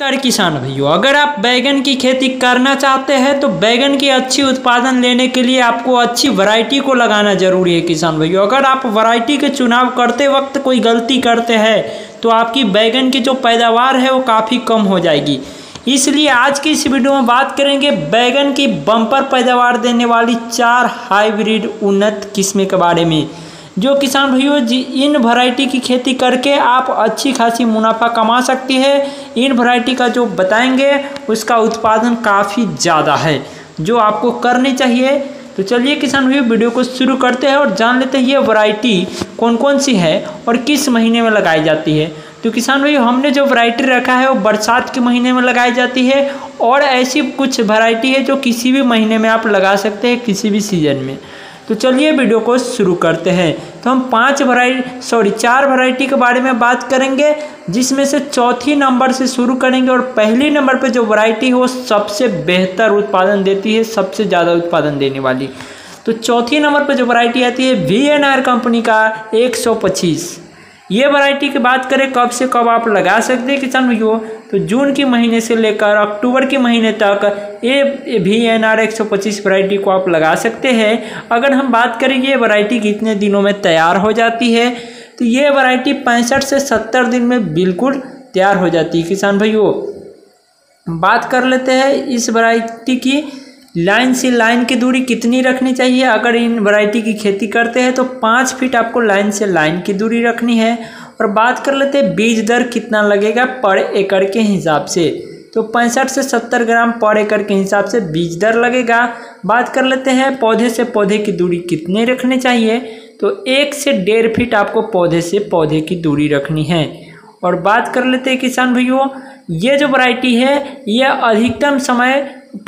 कर किसान भाइयों, अगर आप बैगन की खेती करना चाहते हैं तो बैगन की अच्छी उत्पादन लेने के लिए आपको अच्छी वैरायटी को लगाना जरूरी है। किसान भाइयों, अगर आप वैरायटी के चुनाव करते वक्त कोई गलती करते हैं तो आपकी बैगन की जो पैदावार है वो काफ़ी कम हो जाएगी। इसलिए आज की इस वीडियो में बात करेंगे बैगन की बम्पर पैदावार देने वाली 4 हाईब्रिड उन्नत किस्में के बारे में, जो किसान भाइयों इन वैरायटी की खेती करके आप अच्छी खासी मुनाफा कमा सकती है। इन वैरायटी का जो बताएंगे उसका उत्पादन काफ़ी ज़्यादा है जो आपको करनी चाहिए। तो चलिए किसान भाइयों वीडियो को शुरू करते हैं और जान लेते हैं ये वैरायटी कौन कौन सी है और किस महीने में लगाई जाती है। तो किसान भाइयों हमने जो वैरायटी रखा है वो बरसात के महीने में लगाई जाती है और ऐसी कुछ वैरायटी है जो किसी भी महीने में आप लगा सकते हैं, किसी भी सीजन में। तो चलिए वीडियो को शुरू करते हैं। तो हम 4 वैरायटी के बारे में बात करेंगे, जिसमें से चौथी नंबर से शुरू करेंगे और पहली नंबर पे जो वैरायटी है वो सबसे बेहतर उत्पादन देती है, सबसे ज़्यादा उत्पादन देने वाली। तो चौथी नंबर पे जो वैरायटी आती है VNR कंपनी का 125। ये वैरायटी की बात करें कब से कब आप लगा सकते हैं किसान भाइयों, तो जून के महीने से लेकर अक्टूबर के महीने तक ये VNR 125 वैरायटी को आप लगा सकते हैं। अगर हम बात करें ये वैरायटी कितने दिनों में तैयार हो जाती है, तो ये वैरायटी 65 से 70 दिन में बिल्कुल तैयार हो जाती है। किसान भाइयों बात कर लेते हैं इस वैरायटी की लाइन से लाइन की दूरी कितनी रखनी चाहिए। अगर इन वैरायटी की खेती करते हैं तो 5 फीट आपको लाइन से लाइन की दूरी रखनी है। और बात कर लेते हैं बीज दर कितना लगेगा पर एकड़ के हिसाब से, तो 65 से 70 ग्राम पर एकड़ के हिसाब से बीज दर लगेगा। बात कर लेते हैं पौधे से पौधे की दूरी कितनी रखनी चाहिए, तो 1 से 1.5 फीट आपको पौधे से पौधे की दूरी रखनी है। और बात कर लेते हैं किसान भाइयों ये जो वैरायटी है ये अधिकतम समय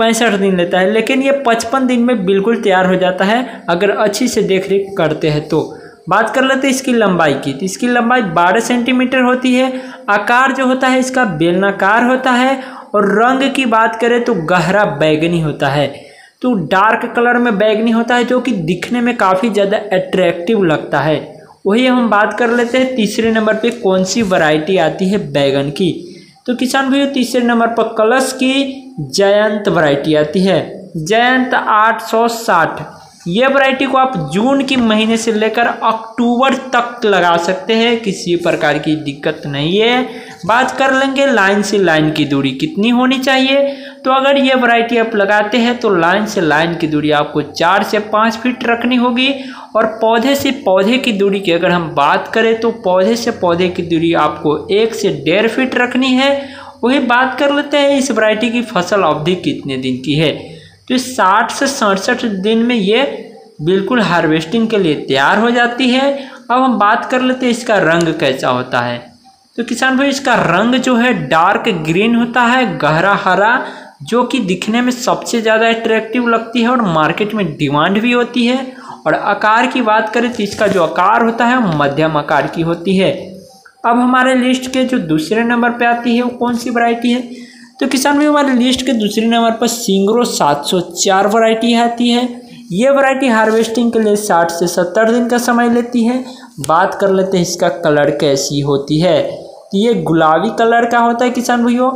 65 दिन लेता है, लेकिन ये 55 दिन में बिल्कुल तैयार हो जाता है अगर अच्छी से देखरेख करते हैं तो। बात कर लेते हैं इसकी लंबाई की, तो इसकी लंबाई 12 सेंटीमीटर होती है। आकार जो होता है इसका बेलनाकार होता है और रंग की बात करें तो गहरा बैगनी होता है, तो डार्क कलर में बैगनी होता है जो कि दिखने में काफ़ी ज़्यादा अट्रैक्टिव लगता है। वही हम बात कर लेते हैं तीसरे नंबर पे कौन सी वैरायटी आती है बैगन की, तो किसान भाइयों तीसरे नंबर पर कलश की जयंत वैरायटी आती है, जयंत 860। ये वैरायटी को आप जून के महीने से लेकर अक्टूबर तक लगा सकते हैं, किसी प्रकार की दिक्कत नहीं है। बात कर लेंगे लाइन से लाइन की दूरी कितनी होनी चाहिए, तो अगर ये वैरायटी आप लगाते हैं तो लाइन से लाइन की दूरी आपको 4 से 5 फीट रखनी होगी। और पौधे से पौधे की दूरी की अगर हम बात करें तो पौधे से पौधे की दूरी आपको 1 से 1.5 फीट रखनी है। वही बात कर लेते हैं इस वैरायटी की फसल अवधि कितने दिन की है, तो 60 से 67 दिन में ये बिल्कुल हार्वेस्टिंग के लिए तैयार हो जाती है। अब हम बात कर लेते हैं इसका रंग कैसा होता है, तो किसान भाई इसका रंग जो है डार्क ग्रीन होता है, गहरा हरा, जो कि दिखने में सबसे ज़्यादा अट्रैक्टिव लगती है और मार्केट में डिमांड भी होती है। और आकार की बात करें तो इसका जो आकार होता है मध्यम आकार की होती है। अब हमारे लिस्ट के जो दूसरे नंबर पे आती है वो कौन सी वैरायटी है, तो किसान भाई हमारे लिस्ट के दूसरे नंबर पर सिंग्रो 704 वैरायटी आती है। ये वैरायटी हार्वेस्टिंग के लिए 60 से 70 दिन का समय लेती है। बात कर लेते हैं इसका कलर कैसी होती है, तो ये गुलाबी कलर का होता है किसान भाइयों।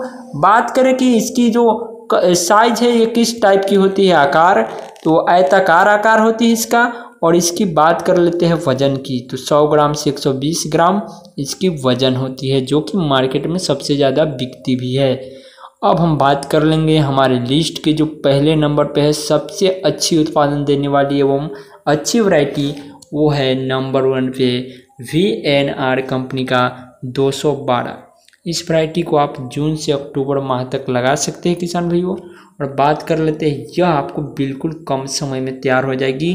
बात करें कि इसकी जो साइज है ये किस टाइप की होती है आकार, तो आयताकार आकार होती है इसका। और इसकी बात कर लेते हैं वज़न की, तो 100 ग्राम से 120 ग्राम इसकी वज़न होती है, जो कि मार्केट में सबसे ज़्यादा बिकती भी है। अब हम बात कर लेंगे हमारे लिस्ट के जो पहले नंबर पे है सबसे अच्छी उत्पादन देने वाली एवं अच्छी वैरायटी, वो है नंबर 1 पे VNR कंपनी का 212। इस वैरायटी को आप जून से अक्टूबर माह तक लगा सकते हैं किसान भाइयों। और बात कर लेते हैं यह आपको बिल्कुल कम समय में तैयार हो जाएगी,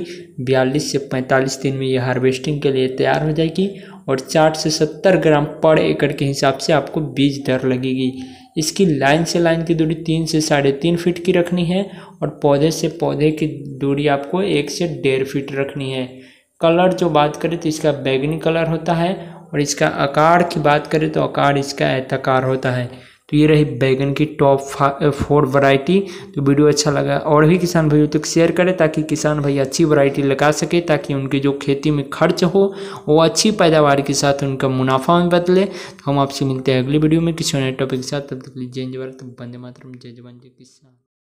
42 से 45 दिन में यह हार्वेस्टिंग के लिए तैयार हो जाएगी। और 60 से 70 ग्राम पर एकड़ के हिसाब से आपको बीज दर लगेगी। इसकी लाइन से लाइन की दूरी 3 से 3.5 फीट की रखनी है और पौधे से पौधे की दूरी आपको 1 से 1.5 फीट रखनी है। कलर जो बात करें तो इसका बैगनी कलर होता है और इसका आकार की बात करें तो आकार इसका आयताकार होता है। तो ये रही बैगन की टॉप 4 वैरायटी। तो वीडियो अच्छा लगा और भी किसान भाइयों तक शेयर करें ताकि किसान भाई अच्छी वैरायटी लगा सके, ताकि उनकी जो खेती में खर्च हो वो अच्छी पैदावार के साथ उनका मुनाफा में बदले। तो हम आपसे मिलते हैं अगली वीडियो में किसी नए टॉपिक के साथ। तब तक जय हिंद, भारत, वंदे मातरम, जय जवान जय किसान।